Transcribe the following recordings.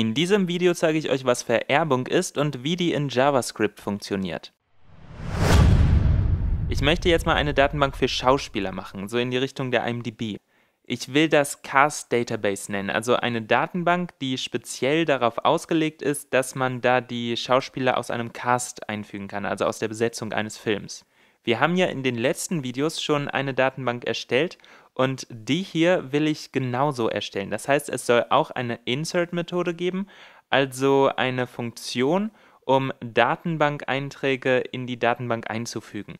In diesem Video zeige ich euch, was Vererbung ist und wie die in JavaScript funktioniert. Ich möchte jetzt mal eine Datenbank für Schauspieler machen, so in die Richtung der IMDb. Ich will das CastDatabase nennen, also eine Datenbank, die speziell darauf ausgelegt ist, dass man da die Schauspieler aus einem Cast einfügen kann, also aus der Besetzung eines Films. Wir haben ja in den letzten Videos schon eine Datenbank erstellt und die hier will ich genauso erstellen. Das heißt, es soll auch eine Insert-Methode geben, also eine Funktion, um Datenbank-Einträge in die Datenbank einzufügen.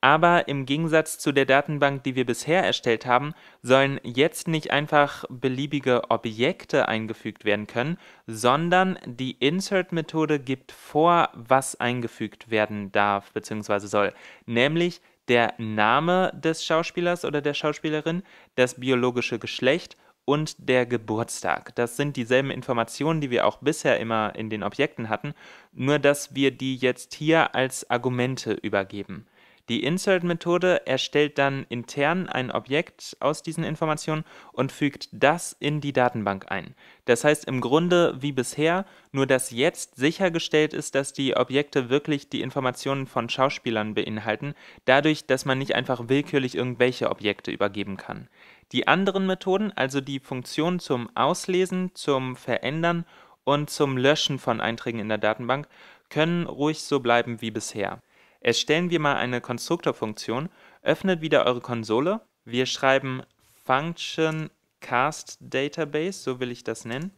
Aber im Gegensatz zu der Datenbank, die wir bisher erstellt haben, sollen jetzt nicht einfach beliebige Objekte eingefügt werden können, sondern die Insert-Methode gibt vor, was eingefügt werden darf bzw. soll, nämlich der Name des Schauspielers oder der Schauspielerin, das biologische Geschlecht und der Geburtstag. Das sind dieselben Informationen, die wir auch bisher immer in den Objekten hatten, nur dass wir die jetzt hier als Argumente übergeben. Die Insert-Methode erstellt dann intern ein Objekt aus diesen Informationen und fügt das in die Datenbank ein. Das heißt im Grunde wie bisher, nur dass jetzt sichergestellt ist, dass die Objekte wirklich die Informationen von Schauspielern beinhalten, dadurch, dass man nicht einfach willkürlich irgendwelche Objekte übergeben kann. Die anderen Methoden, also die Funktionen zum Auslesen, zum Verändern und zum Löschen von Einträgen in der Datenbank, können ruhig so bleiben wie bisher. Erstellen wir mal eine Konstruktorfunktion, öffnet wieder eure Konsole, wir schreiben Function CastDatabase, so will ich das nennen.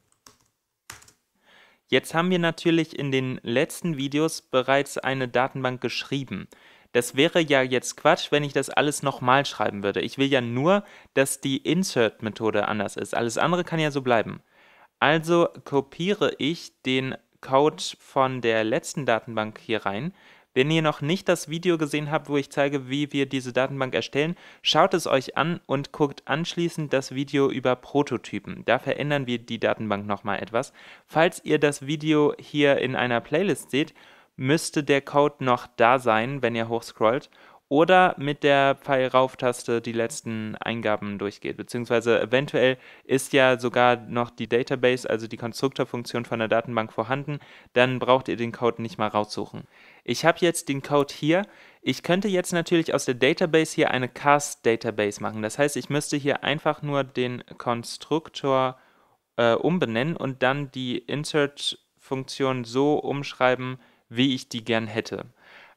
Jetzt haben wir natürlich in den letzten Videos bereits eine Datenbank geschrieben. Das wäre ja jetzt Quatsch, wenn ich das alles nochmal schreiben würde. Ich will ja nur, dass die Insert-Methode anders ist, alles andere kann ja so bleiben. Also kopiere ich den Code von der letzten Datenbank hier rein. Wenn ihr noch nicht das Video gesehen habt, wo ich zeige, wie wir diese Datenbank erstellen, schaut es euch an und guckt anschließend das Video über Prototypen. Da verändern wir die Datenbank nochmal etwas. Falls ihr das Video hier in einer Playlist seht, müsste der Code noch da sein, wenn ihr hochscrollt oder mit der Pfeil-Rauf-Taste die letzten Eingaben durchgeht. Beziehungsweise eventuell ist ja sogar noch die Database, also die Konstruktorfunktion von der Datenbank vorhanden, dann braucht ihr den Code nicht mal raussuchen. Ich habe jetzt den Code hier. Ich könnte jetzt natürlich aus der Database hier eine Cast-Database machen. Das heißt, ich müsste hier einfach nur den Konstruktor umbenennen und dann die Insert-Funktion so umschreiben, wie ich die gern hätte.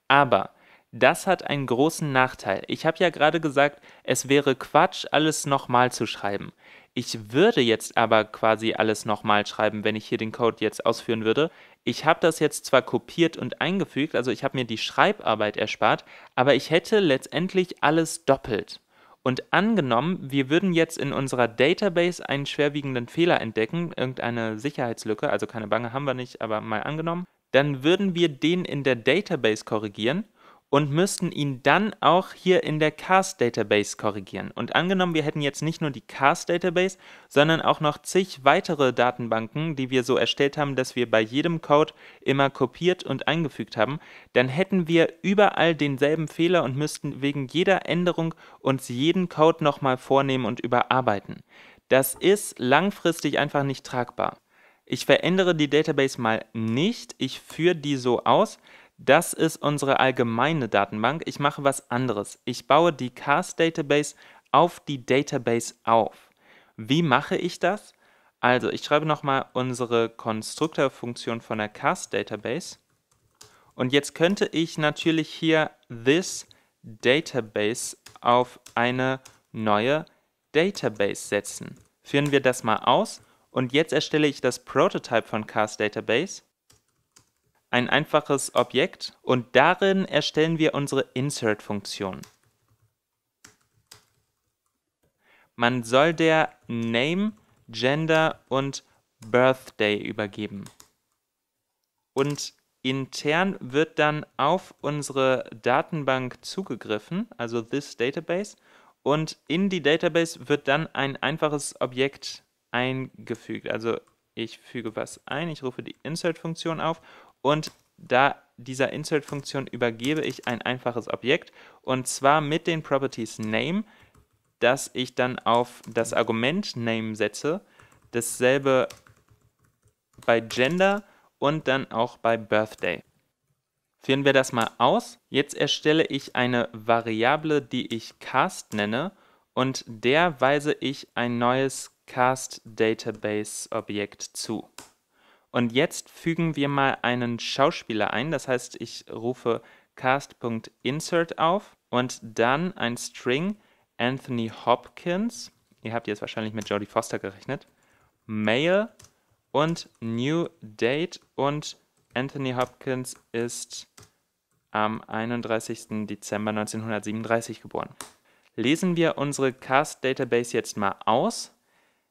Aber das hat einen großen Nachteil. Ich habe ja gerade gesagt, es wäre Quatsch, alles nochmal zu schreiben. Ich würde jetzt aber quasi alles nochmal schreiben, wenn ich hier den Code jetzt ausführen würde. Ich habe das jetzt zwar kopiert und eingefügt, also ich habe mir die Schreibarbeit erspart, aber ich hätte letztendlich alles doppelt. Und angenommen, wir würden jetzt in unserer Database einen schwerwiegenden Fehler entdecken, irgendeine Sicherheitslücke, also keine Bange, haben wir nicht, aber mal angenommen, dann würden wir den in der Database korrigieren und müssten ihn dann auch hier in der Cast-Database korrigieren. Und angenommen, wir hätten jetzt nicht nur die Cast-Database, sondern auch noch zig weitere Datenbanken, die wir so erstellt haben, dass wir bei jedem Code immer kopiert und eingefügt haben, dann hätten wir überall denselben Fehler und müssten wegen jeder Änderung uns jeden Code nochmal vornehmen und überarbeiten. Das ist langfristig einfach nicht tragbar. Ich verändere die Database mal nicht, ich führe die so aus. Das ist unsere allgemeine Datenbank. Ich mache was anderes. Ich baue die Cast-Database auf die Database auf. Wie mache ich das? Also ich schreibe nochmal unsere Konstruktorfunktion von der Cast-Database. Und jetzt könnte ich natürlich hier this Database auf eine neue Database setzen. Führen wir das mal aus. Und jetzt erstelle ich das Prototype von Cast-Database. Ein einfaches Objekt und darin erstellen wir unsere Insert-Funktion. Man soll der Name, Gender und Birthday übergeben. Und intern wird dann auf unsere Datenbank zugegriffen, also this Database, und in die Database wird dann ein einfaches Objekt eingefügt. Also ich füge was ein, ich rufe die Insert-Funktion auf. Und da dieser Insert-Funktion übergebe ich ein einfaches Objekt und zwar mit den Properties Name, das ich dann auf das Argument Name setze, dasselbe bei Gender und dann auch bei Birthday. Führen wir das mal aus. Jetzt erstelle ich eine Variable, die ich Cast nenne, und der weise ich ein neues CastDatabase-Objekt zu. Und jetzt fügen wir mal einen Schauspieler ein, das heißt, ich rufe cast.insert auf und dann ein String Anthony Hopkins, ihr habt jetzt wahrscheinlich mit Jodie Foster gerechnet, Male und New Date, und Anthony Hopkins ist am 31. Dezember 1937 geboren. Lesen wir unsere Cast-Database jetzt mal aus.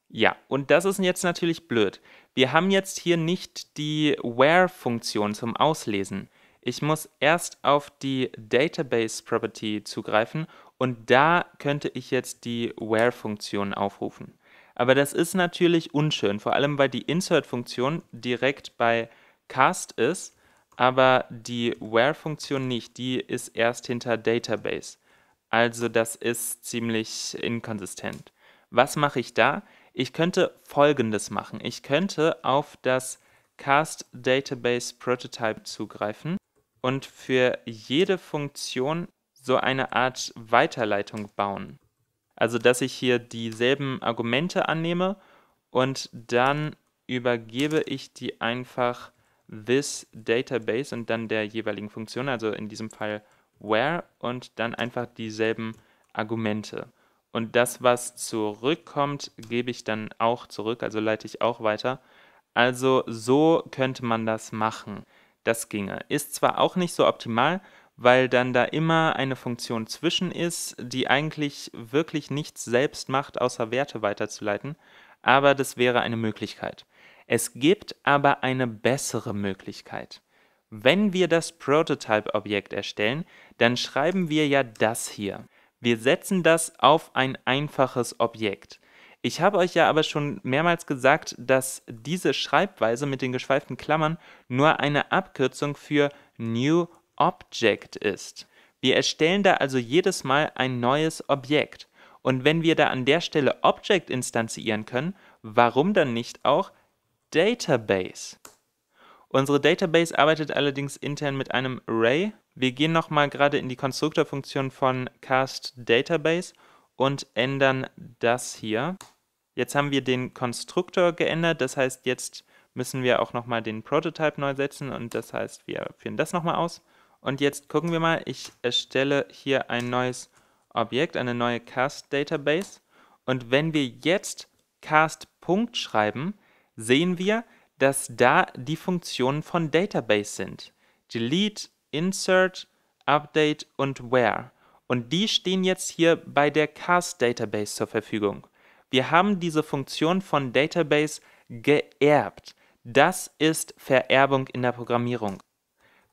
Ja, und das ist jetzt natürlich blöd. Wir haben jetzt hier nicht die Where-Funktion zum Auslesen. Ich muss erst auf die Database-Property zugreifen und da könnte ich jetzt die Where-Funktion aufrufen. Aber das ist natürlich unschön, vor allem weil die Insert-Funktion direkt bei Cast ist, aber die Where-Funktion nicht, die ist erst hinter Database. Also das ist ziemlich inkonsistent. Was mache ich da? Ich könnte Folgendes machen. Ich könnte auf das Cast Database Prototype zugreifen und für jede Funktion so eine Art Weiterleitung bauen. Also dass ich hier dieselben Argumente annehme und dann übergebe ich die einfach this Database und dann der jeweiligen Funktion, also in diesem Fall where, und dann einfach dieselben Argumente. Und das, was zurückkommt, gebe ich dann auch zurück, also leite ich auch weiter. Also so könnte man das machen. Das ginge. Ist zwar auch nicht so optimal, weil dann da immer eine Funktion zwischen ist, die eigentlich wirklich nichts selbst macht, außer Werte weiterzuleiten, aber das wäre eine Möglichkeit. Es gibt aber eine bessere Möglichkeit. Wenn wir das Prototype-Objekt erstellen, dann schreiben wir ja das hier. Wir setzen das auf ein einfaches Objekt. Ich habe euch ja aber schon mehrmals gesagt, dass diese Schreibweise mit den geschweiften Klammern nur eine Abkürzung für New Object ist. Wir erstellen da also jedes Mal ein neues Objekt. Und wenn wir da an der Stelle Object instanzieren können, warum dann nicht auch Database? Unsere Database arbeitet allerdings intern mit einem Array. Wir gehen nochmal gerade in die Konstruktorfunktion von CastDatabase und ändern das hier. Jetzt haben wir den Konstruktor geändert, das heißt, jetzt müssen wir auch nochmal den Prototype neu setzen und das heißt, wir führen das nochmal aus. Und jetzt gucken wir mal, ich erstelle hier ein neues Objekt, eine neue CastDatabase, und wenn wir jetzt Cast. Schreiben, sehen wir, dass da die Funktionen von Database sind. Delete, Insert, Update und Where. Und die stehen jetzt hier bei der Cast Database zur Verfügung. Wir haben diese Funktion von Database geerbt. Das ist Vererbung in der Programmierung.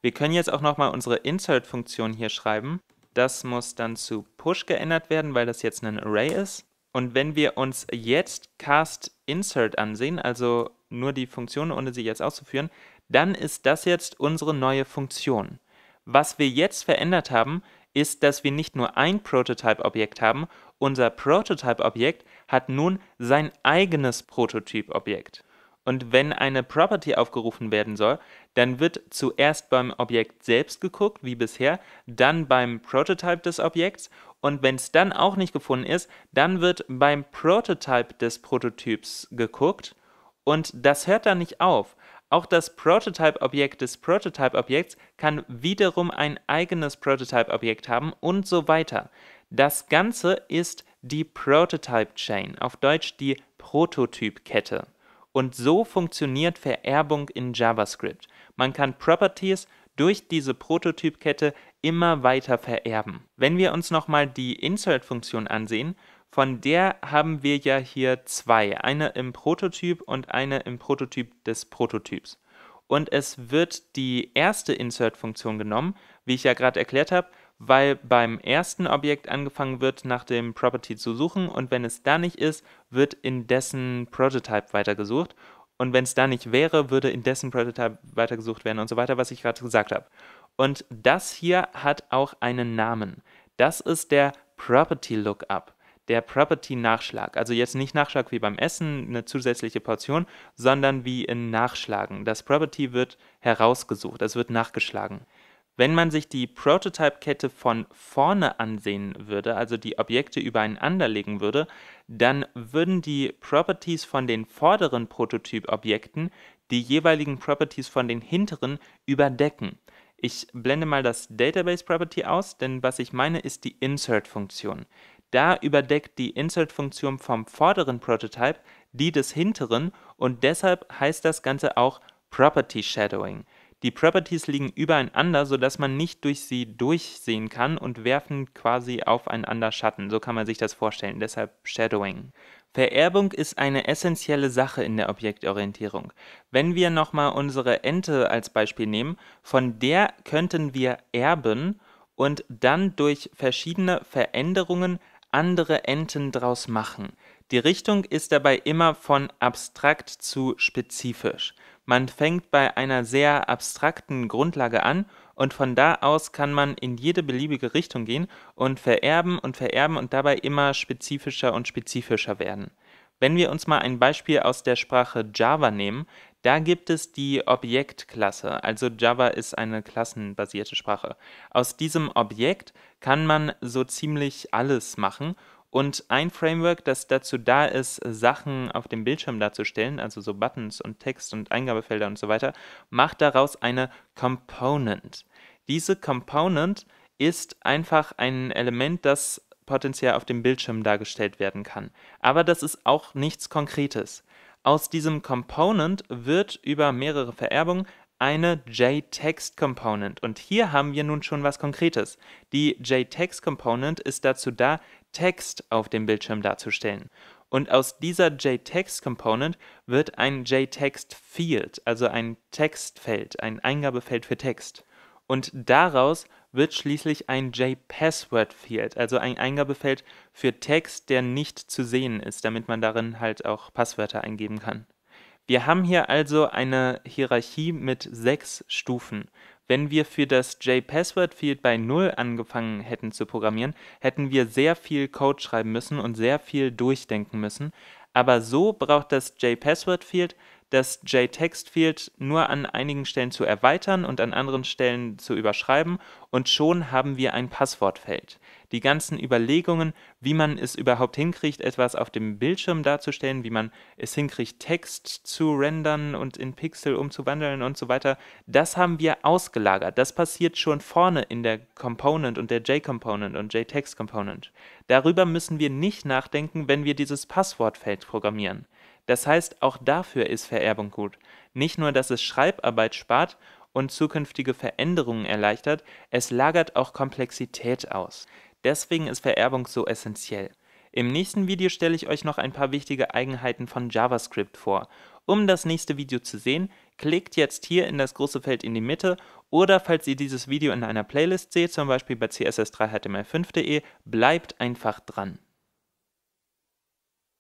Wir können jetzt auch nochmal unsere Insert-Funktion hier schreiben. Das muss dann zu Push geändert werden, weil das jetzt ein Array ist. Und wenn wir uns jetzt Cast Insert ansehen, also nur die Funktion, ohne sie jetzt auszuführen, dann ist das jetzt unsere neue Funktion. Was wir jetzt verändert haben, ist, dass wir nicht nur ein Prototype-Objekt haben, unser Prototype-Objekt hat nun sein eigenes Prototyp-Objekt. Und wenn eine Property aufgerufen werden soll, dann wird zuerst beim Objekt selbst geguckt, wie bisher, dann beim Prototype des Objekts, und wenn es dann auch nicht gefunden ist, dann wird beim Prototype des Prototyps geguckt, und das hört dann nicht auf. Auch das Prototype-Objekt des Prototype-Objekts kann wiederum ein eigenes Prototype-Objekt haben und so weiter. Das Ganze ist die Prototype-Chain, auf Deutsch die Prototyp-Kette. Und so funktioniert Vererbung in JavaScript. Man kann Properties durch diese Prototyp-Kette immer weiter vererben. Wenn wir uns nochmal die Insert-Funktion ansehen, von der haben wir ja hier zwei, eine im Prototyp und eine im Prototyp des Prototyps. Und es wird die erste Insert-Funktion genommen, wie ich ja gerade erklärt habe, weil beim ersten Objekt angefangen wird, nach dem Property zu suchen, und wenn es da nicht ist, wird in dessen Prototype weitergesucht, und wenn es da nicht wäre, würde in dessen Prototype weitergesucht werden und so weiter, was ich gerade gesagt habe. Und das hier hat auch einen Namen. Das ist der Property Lookup. der Property-Nachschlag. Also jetzt nicht Nachschlag wie beim Essen, eine zusätzliche Portion, sondern wie in Nachschlagen. Das Property wird herausgesucht, es wird nachgeschlagen. Wenn man sich die Prototype-Kette von vorne ansehen würde, also die Objekte übereinander legen würde, dann würden die Properties von den vorderen Prototyp-Objekten die jeweiligen Properties von den hinteren überdecken. Ich blende mal das Database-Property aus, denn was ich meine, ist die Insert-Funktion. Da überdeckt die Insert-Funktion vom vorderen Prototype die des hinteren und deshalb heißt das Ganze auch Property-Shadowing. Die Properties liegen übereinander, sodass man nicht durch sie durchsehen kann und werfen quasi aufeinander Schatten. So kann man sich das vorstellen, deshalb Shadowing. Vererbung ist eine essentielle Sache in der Objektorientierung. Wenn wir nochmal unsere Ente als Beispiel nehmen, von der könnten wir erben und dann durch verschiedene Veränderungen andere Enten draus machen. Die Richtung ist dabei immer von abstrakt zu spezifisch. Man fängt bei einer sehr abstrakten Grundlage an und von da aus kann man in jede beliebige Richtung gehen und vererben und dabei immer spezifischer und spezifischer werden. Wenn wir uns mal ein Beispiel aus der Sprache Java nehmen, da gibt es die Objektklasse, also Java ist eine klassenbasierte Sprache. Aus diesem Objekt kann man so ziemlich alles machen. Und ein Framework, das dazu da ist, Sachen auf dem Bildschirm darzustellen, also so Buttons und Text und Eingabefelder und so weiter, macht daraus eine Component. Diese Component ist einfach ein Element, das potenziell auf dem Bildschirm dargestellt werden kann. Aber das ist auch nichts Konkretes. Aus diesem Component wird über mehrere Vererbungen eine JTextComponent. Und hier haben wir nun schon was Konkretes. Die JTextComponent ist dazu da, Text auf dem Bildschirm darzustellen. Und aus dieser JTextComponent wird ein JTextField, also ein Textfeld, ein Eingabefeld für Text. Und daraus wird schließlich ein JPasswordField, also ein Eingabefeld für Text, der nicht zu sehen ist, damit man darin halt auch Passwörter eingeben kann. Wir haben hier also eine Hierarchie mit 6 Stufen. Wenn wir für das JPasswordField bei 0 angefangen hätten zu programmieren, hätten wir sehr viel Code schreiben müssen und sehr viel durchdenken müssen. Aber so braucht das JPasswordField das JTextField nur an einigen Stellen zu erweitern und an anderen Stellen zu überschreiben und schon haben wir ein Passwortfeld. Die ganzen Überlegungen, wie man es überhaupt hinkriegt, etwas auf dem Bildschirm darzustellen, wie man es hinkriegt, Text zu rendern und in Pixel umzuwandeln und so weiter, das haben wir ausgelagert. Das passiert schon vorne in der Component und der JComponent und JTextComponent. Darüber müssen wir nicht nachdenken, wenn wir dieses Passwortfeld programmieren. Das heißt, auch dafür ist Vererbung gut. Nicht nur, dass es Schreibarbeit spart und zukünftige Veränderungen erleichtert, es lagert auch Komplexität aus. Deswegen ist Vererbung so essentiell. Im nächsten Video stelle ich euch noch ein paar wichtige Eigenheiten von JavaScript vor. Um das nächste Video zu sehen, klickt jetzt hier in das große Feld in die Mitte oder falls ihr dieses Video in einer Playlist seht, zum Beispiel bei css3html5.de, bleibt einfach dran.